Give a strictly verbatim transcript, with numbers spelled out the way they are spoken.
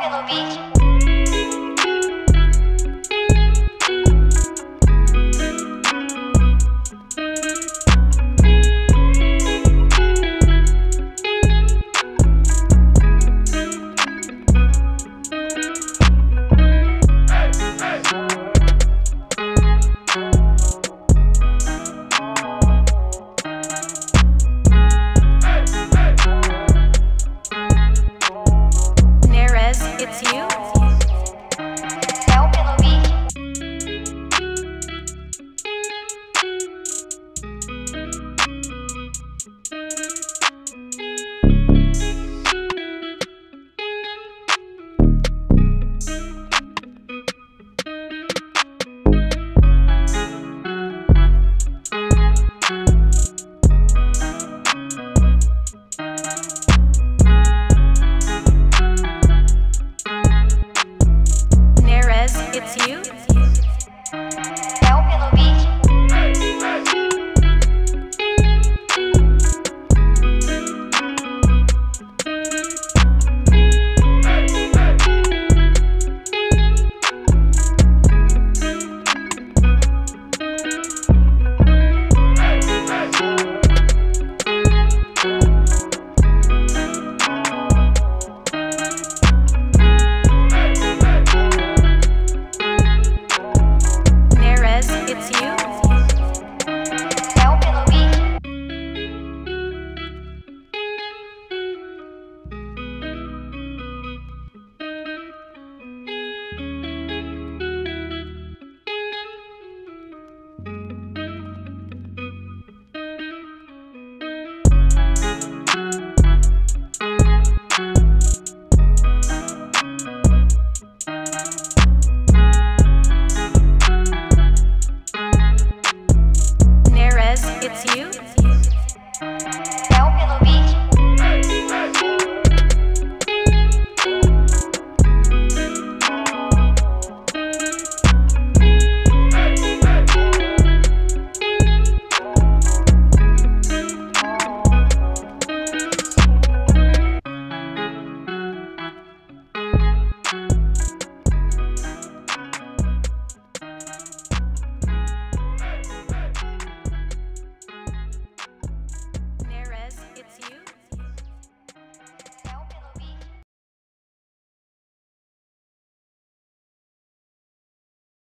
pelo beat. It's you?